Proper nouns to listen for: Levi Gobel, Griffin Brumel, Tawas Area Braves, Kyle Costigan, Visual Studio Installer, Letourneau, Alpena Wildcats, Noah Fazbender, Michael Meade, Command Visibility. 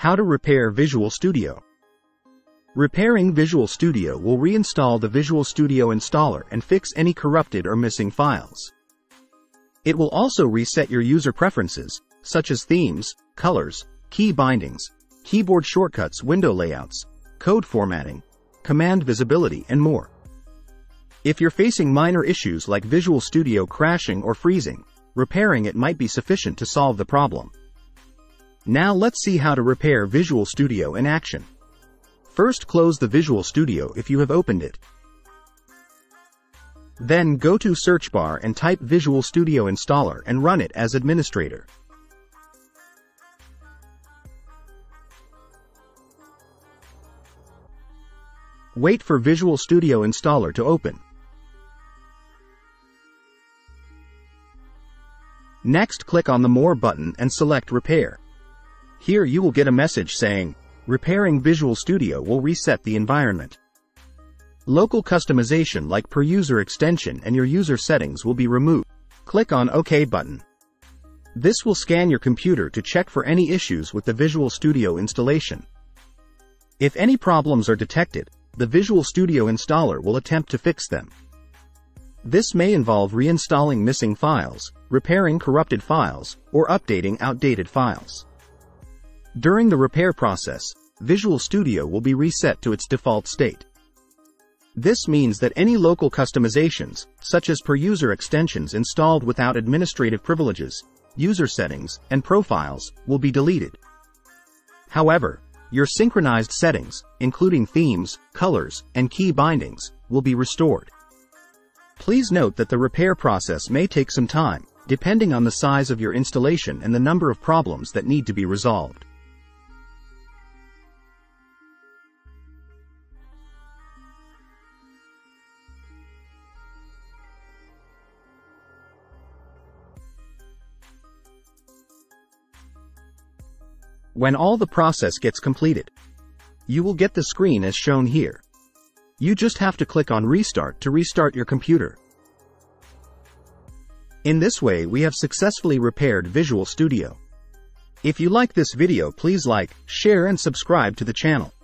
How to repair Visual Studio. Repairing Visual Studio will reinstall the Visual Studio installer and fix any corrupted or missing files. It will also reset your user preferences, such as themes, colors, key bindings, keyboard shortcuts, window layouts, code formatting, command visibility, and more. If you're facing minor issues like Visual Studio crashing or freezing, repairing it might be sufficient to solve the problem. Now let's see how to repair Visual Studio in action. First, close the Visual Studio if you have opened it. Then go to search bar and type Visual Studio Installer and run it as administrator. Wait for Visual Studio Installer to open. Next, click on the More button and select Repair. Here you will get a message saying, repairing Visual Studio will reset the environment. Local customization like per user extension and your user settings will be removed. Click on OK button. This will scan your computer to check for any issues with the Visual Studio installation. If any problems are detected, the Visual Studio installer will attempt to fix them. This may involve reinstalling missing files, repairing corrupted files, or updating outdated files. During the repair process, Visual Studio will be reset to its default state. This means that any local customizations, such as per-user extensions installed without administrative privileges, user settings, and profiles, will be deleted. However, your synchronized settings, including themes, colors, and key bindings, will be restored. Please note that the repair process may take some time, depending on the size of your installation and the number of problems that need to be resolved. When all the process gets completed, you will get the screen as shown here. You just have to click on Restart to restart your computer. In this way, we have successfully repaired Visual Studio. If you like this video, please like, share, and subscribe to the channel.